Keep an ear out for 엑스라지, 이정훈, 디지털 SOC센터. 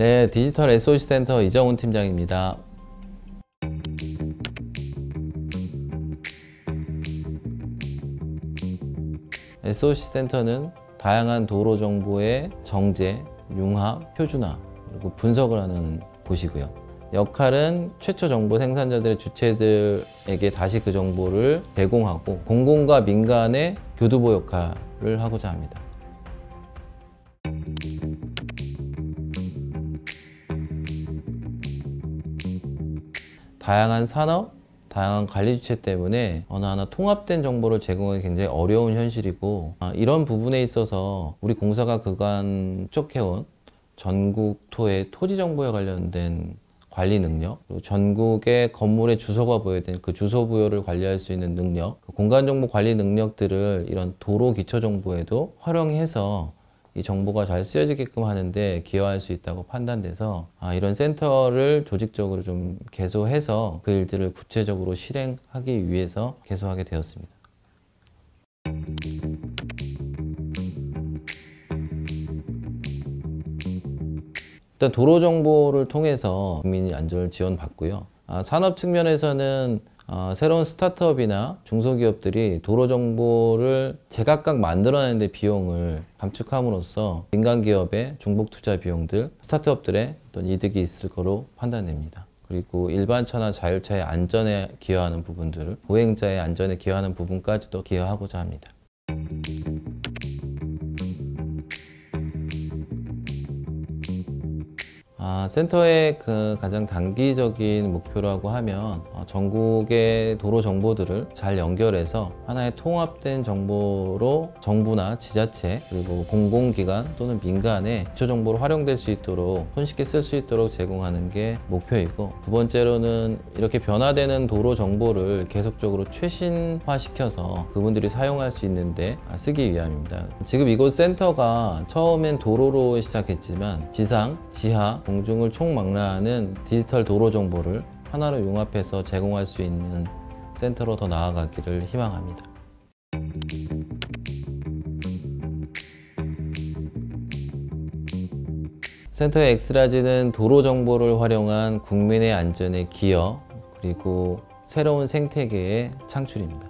네, 디지털 SOC센터 이정훈 팀장입니다. SOC센터는 다양한 도로 정보의 정제, 융합, 표준화, 그리고 분석을 하는 곳이고요. 역할은 최초 정보 생산자들의 주체들에게 다시 그 정보를 제공하고 공공과 민간의 교두보 역할을 하고자 합니다. 다양한 산업, 다양한 관리 주체 때문에 어느 하나 통합된 정보를 제공하기 굉장히 어려운 현실이고, 이런 부분에 있어서 우리 공사가 그간 축적해온 전국토의 토지 정보에 관련된 관리 능력, 그리고 전국의 건물의 주소가 부여된 그 주소 부여를 관리할 수 있는 능력, 공간 정보 관리 능력들을 이런 도로 기초 정보에도 활용해서 이 정보가 잘 쓰여지게끔 하는데 기여할 수 있다고 판단돼서 이런 센터를 조직적으로 좀 개소해서 그 일들을 구체적으로 실행하기 위해서 개소하게 되었습니다. 일단 도로 정보를 통해서 국민이 안전을 지원받고요. 산업 측면에서는 새로운 스타트업이나 중소기업들이 도로 정보를 제각각 만들어내는 데 비용을 감축함으로써 민간기업의 중복 투자 비용들, 스타트업들의 어떤 이득이 있을 거로 판단됩니다. 그리고 일반차나 자율차의 안전에 기여하는 부분들을, 보행자의 안전에 기여하는 부분까지도 기여하고자 합니다. 센터의 그 가장 단기적인 목표라고 하면 전국의 도로 정보들을 잘 연결해서 하나의 통합된 정보로 정부나 지자체, 그리고 공공기관 또는 민간의 기초 정보로 활용될 수 있도록, 손쉽게 쓸 수 있도록 제공하는 게 목표이고, 두 번째로는 이렇게 변화되는 도로 정보를 계속적으로 최신화시켜서 그분들이 사용할 수 있는데 쓰기 위함입니다. 지금 이곳 센터가 처음엔 도로로 시작했지만 지상, 지하, 공중을 총망라하는 디지털 도로 정보를 하나로 융합해서 제공할 수 있는 센터로 더 나아가기를 희망합니다. 센터의 엑스라지는 도로 정보를 활용한 국민의 안전에 기여, 그리고 새로운 생태계의 창출입니다.